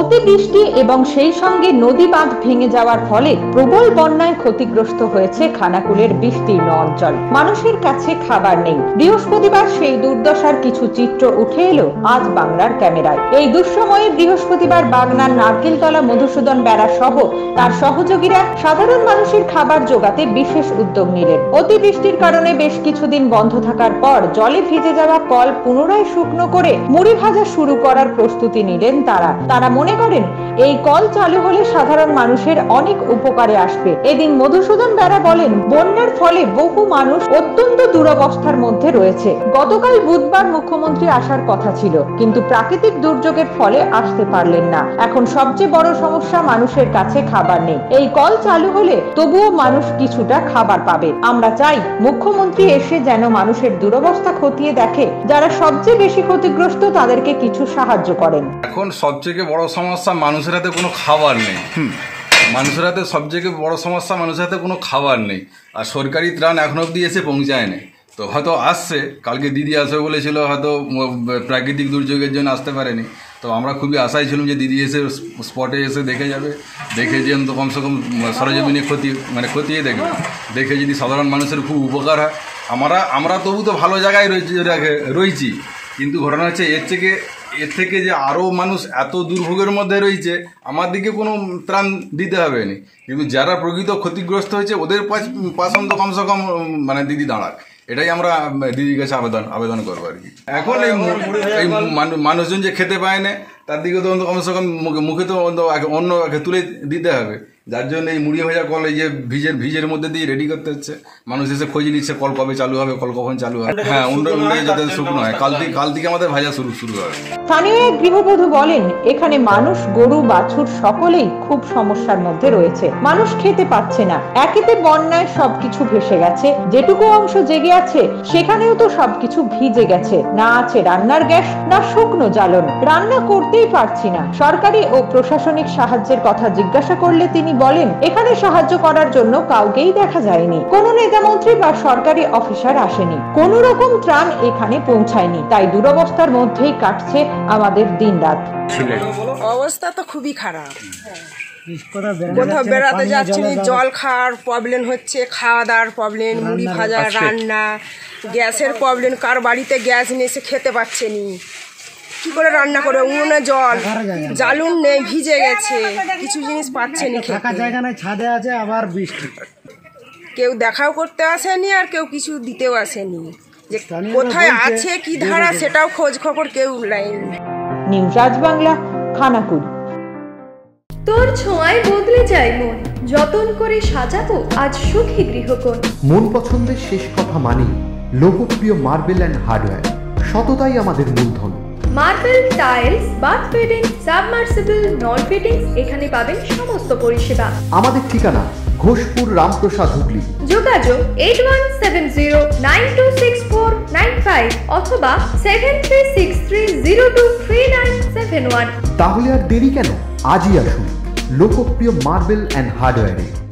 অতিবৃষ্টি এবং সেই সঙ্গে নদী বাঁধ ভেঙে যাওয়ার ফলে প্রবল বন্যায় ক্ষতিগ্রস্ত হয়েছে খানাকুলের বিস্তীর্ণ অঞ্চল। মানুষের কাছে খাবার নেই। বৃহস্পতিবার সেই দুর্দশার কিছু চিত্র উঠে এলো আজ বাংলার ক্যামেরায়। এই দুঃসময়ে বৃহস্পতিবার বাগনান নারকেলতলা মধুসূদন বেড়া সহ তার সহযোগীরা সাধারণ মানুষের খাবার জোগাতে বিশেষ উদ্যোগ নিলেন। অতিবৃষ্টির কারণে বেশ কিছুদিন বন্ধ থাকার পর জলে ভিজে যাওয়া কল পুনরায় শুকনো করে মুড়ি ভাজা শুরু করার প্রস্তুতি নিলেন তারা। মনে করেন এই কল চালু হলে সাধারণ মানুষের অনেক উপকারে আসবে। এদিন মধুসূদন বেড়া বলেন, বন্যার ফলে বহু মানুষ অত্যন্ত দুরবস্থার মধ্যে রয়েছে। গতকাল বুধবার মুখ্যমন্ত্রী আসার কথা ছিল, কিন্তু প্রাকৃতিক দুর্যোগের ফলে আসতে পারলেন না। এখন সবচেয়ে বড় সমস্যা মানুষের কাছে খাবার নেই। এই কল চালু হলে তবুও মানুষ কিছুটা খাবার পাবে। আমরা চাই মুখ্যমন্ত্রী এসে যেন মানুষের দুরবস্থা খতিয়ে দেখে, যারা সবচেয়ে বেশি ক্ষতিগ্রস্ত তাদেরকে কিছু সাহায্য করেন। এখন সবচেয়ে বড় সমস্যা মানুষের হাতে কোনো খাবার নেই। মানুষের হাতে সবথেকে বড় সমস্যা মানুষের হাতে কোনো খাবার নেই। আর সরকারি ত্রাণ এখনো অবধি এসে পৌঁছায় না। তো হয়তো আসছে, কালকে দিদি আসবে বলেছিল, হয়তো প্রাকৃতিক দুর্যোগের জন্য আসতে পারেনি। তো আমরা খুবই আশায় ছিলাম যে দিদি এসে স্পটে এসে দেখে যাবে, দেখে যে কমসে কম সরজমিনে খতিয়ে দেখবে, দেখে যদি সাধারণ মানুষের খুব উপকার হয়। আমরা তবু তো ভালো জায়গায় রয়েছি, কিন্তু ঘটনা হচ্ছে এর থেকে যে আরও মানুষ এত দুর্ভোগের মধ্যে রয়েছে, আমার দিকে কোনো ত্রাণ দিতে হবে না। কিন্তু যারা প্রকৃত ক্ষতিগ্রস্ত হয়েছে ওদের পাশে তো কমসে কম দিদি দাঁড়াক, এটাই আমরা দিদির কাছে আবেদন করবো আর কি। এখন এই মানুষজন যে খেতে পায় না তার দিকে তো কমসে কম মুখে তো অন্য তুলে দিতে হবে। যার জন্য এই মুড়ি ভাজা কল এই যে ভিজের মধ্যে দিয়ে রেডি করতে হচ্ছে। মানুষ এসে খোঁজ নিচ্ছে কল কবে চালু হবে, কল কখন চালু হবে। হ্যাঁ, উন্নয়ন যাতে শুকনো হয়। কাল থেকে আমাদের ভাজা শুরু হবে। স্থানীয় এক গৃহবধূ বলেন, এখানে মানুষ গরু বাছুর সকলেই খুব সমস্যার মধ্যে রয়েছে। মানুষ খেতে পাচ্ছে না। একেতে বন্যায় সবকিছু ভেসে গেছে, যেটুকু অংশ জেগে আছে সেখানেও তো সবকিছু ভিজে গেছে। না আছে রান্নার গ্যাস, না শুকনো জ্বালন, রান্না করতেই পারছি না। সরকারি ও প্রশাসনিক সাহায্যের কথা জিজ্ঞাসা করলে তিনি বলেন, এখানে সাহায্য করার জন্য কাউকেই দেখা যায়নি। কোনো নেতা মন্ত্রী বা সরকারি অফিসার আসেনি, কোন রকম ত্রাণ এখানে পৌঁছায়নি। তাই দুরবস্থার মধ্যেই কাটছে আমাদের দিন রাত। অবস্থা তো খুবই খারাপ। কোথাও বেড়াতে যাচ্ছি, জল খাওয়ার প্রবলেম হচ্ছে, খাওয়া দাওয়ার প্রবলেম, মুড়ি ভাজা, রান্না, গ্যাসের প্রবলেম। কার বাড়িতে গ্যাস নিয়ে এসে খেতে পারছে নি, কি করে রান্না করে, উনুনে জল, জালুন নেই, ভিজে গেছে, কিছু জিনিস পাচ্ছে না, থাকার জায়গা নাই, ছাদে আছে আবার বৃষ্টি। কেউ দেখাও করতে আসেনি আর কেউ কিছু দিতেও আসেনি, যে কোথায় আছে কি ধারা সেটাও খোঁজ খবর কেউ নাই। নিউজ আজ বাংলা, খানাকুল। তোর ছোঁয়ায় বদলে যায় মন, যতন করে সাজাবো আজ সুখী গৃহকোণ। মন পছন্দের শেষ কথা মানি লোকপ্রিয় মার্বেল অ্যান্ড হার্ডওয়্যার। সততাই আমাদের মূলধন। Marble, tiles, bath fitting, submersible, নল ফিটিং, এখানে পাবেন সমস্ত পরিষেবা। আমাদের ঠিকানা ঘোষপুর রামপ্রসাদ হুগলি। যোগাযোগ 8170926495 অথবা 7363023971। তাহলে আর দেরি কেন, আজই আসুন লোকপ্রিয় মার্বেল অ্যান্ড হার্ডওয়্যারে।